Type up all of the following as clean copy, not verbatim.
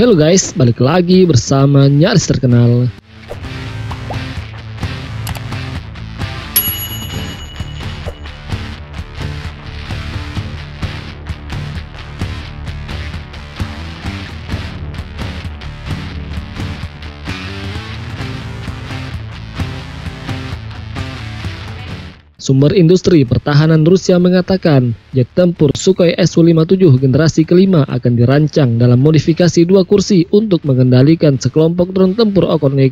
Halo guys, balik lagi bersama Nyaris Terkenal. Sumber industri pertahanan Rusia mengatakan jet tempur Sukhoi Su-57 generasi kelima akan dirancang dalam modifikasi dua kursi untuk mengendalikan sekelompok drone tempur Okhotnik.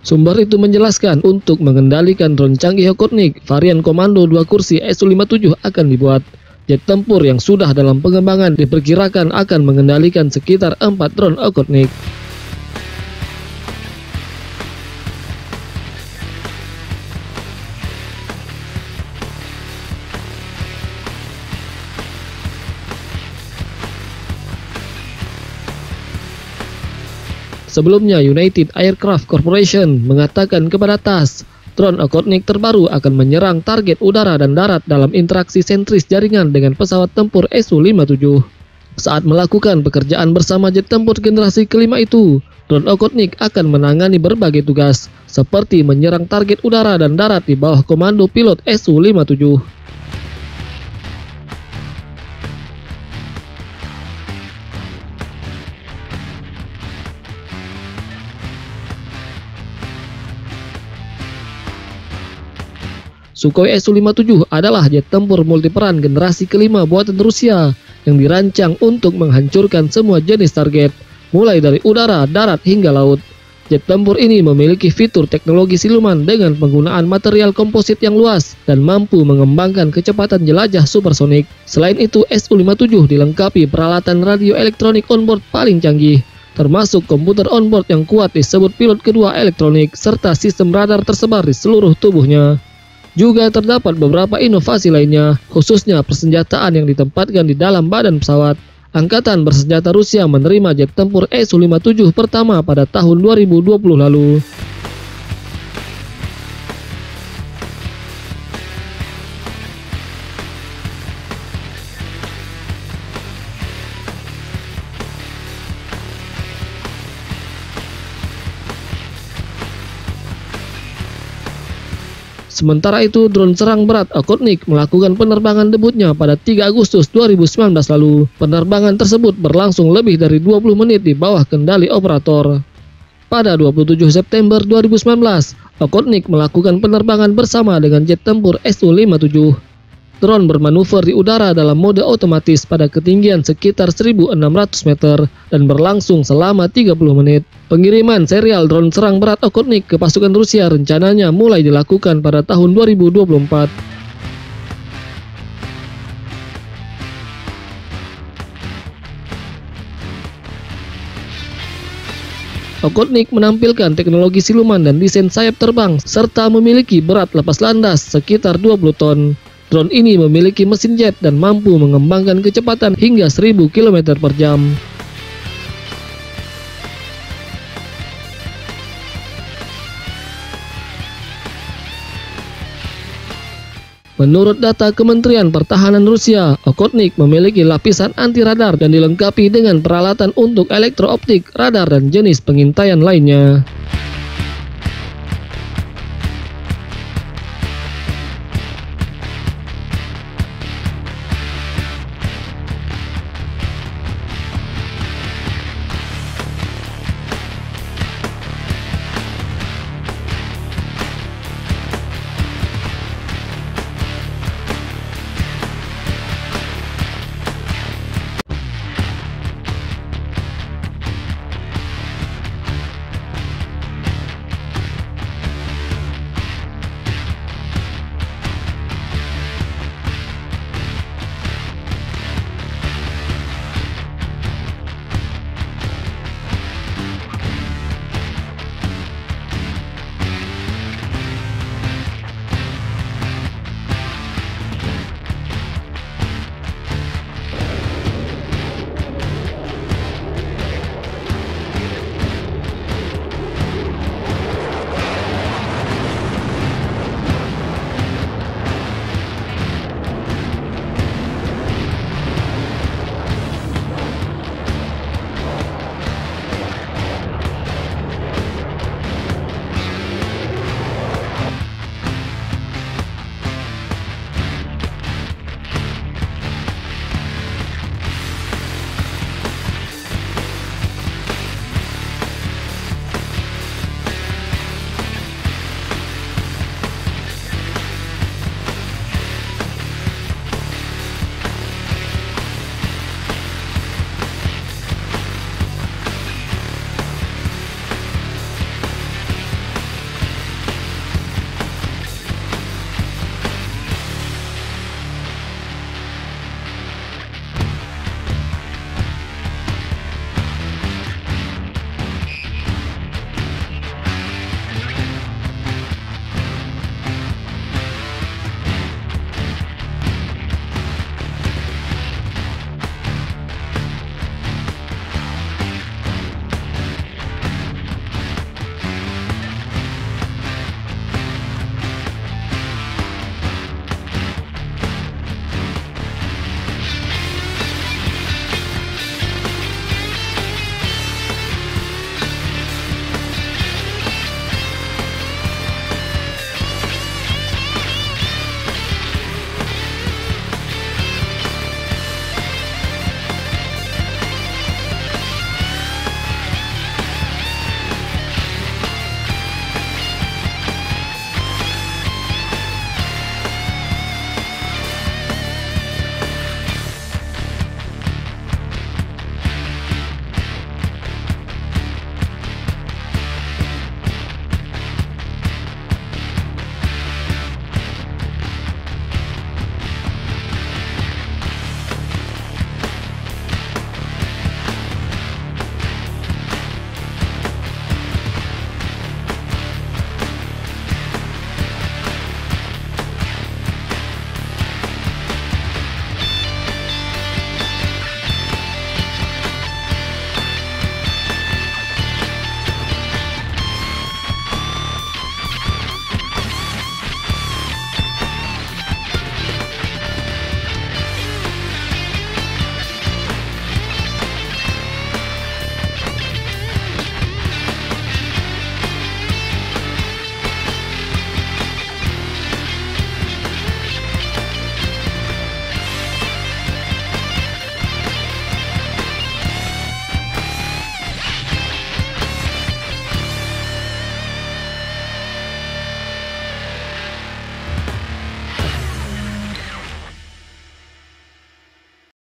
Sumber itu menjelaskan untuk mengendalikan drone canggih Okhotnik, varian komando dua kursi Su-57 akan dibuat. Jet tempur yang sudah dalam pengembangan diperkirakan akan mengendalikan sekitar 4 drone Okhotnik. Sebelumnya, United Aircraft Corporation mengatakan kepada TASS, drone Okhotnik terbaru akan menyerang target udara dan darat dalam interaksi sentris jaringan dengan pesawat tempur Su-57. Saat melakukan pekerjaan bersama jet tempur generasi kelima itu, drone Okhotnik akan menangani berbagai tugas, seperti menyerang target udara dan darat di bawah komando pilot Su-57. Sukhoi Su-57 adalah jet tempur multiperan generasi kelima buatan Rusia yang dirancang untuk menghancurkan semua jenis target, mulai dari udara, darat, hingga laut. Jet tempur ini memiliki fitur teknologi siluman dengan penggunaan material komposit yang luas dan mampu mengembangkan kecepatan jelajah supersonik. Selain itu, Su-57 dilengkapi peralatan radio elektronik onboard paling canggih, termasuk komputer onboard yang kuat disebut pilot kedua elektronik, serta sistem radar tersebar di seluruh tubuhnya. Juga terdapat beberapa inovasi lainnya, khususnya persenjataan yang ditempatkan di dalam badan pesawat. Angkatan bersenjata Rusia menerima jet tempur Su-57 pertama pada tahun 2020 lalu. Sementara itu, drone serang berat Okhotnik melakukan penerbangan debutnya pada 3 Agustus 2019 lalu. Penerbangan tersebut berlangsung lebih dari 20 menit di bawah kendali operator. Pada 27 September 2019, Okhotnik melakukan penerbangan bersama dengan jet tempur Su-57. Drone bermanuver di udara dalam mode otomatis pada ketinggian sekitar 1.600 meter dan berlangsung selama 30 menit. Pengiriman serial drone serang berat Okhotnik ke pasukan Rusia rencananya mulai dilakukan pada tahun 2024. Okhotnik menampilkan teknologi siluman dan desain sayap terbang serta memiliki berat lepas landas sekitar 20 ton. Drone ini memiliki mesin jet dan mampu mengembangkan kecepatan hingga 1000 km per jam. Menurut data Kementerian Pertahanan Rusia, Okhotnik memiliki lapisan anti-radar dan dilengkapi dengan peralatan untuk elektrooptik, radar, dan jenis pengintaian lainnya.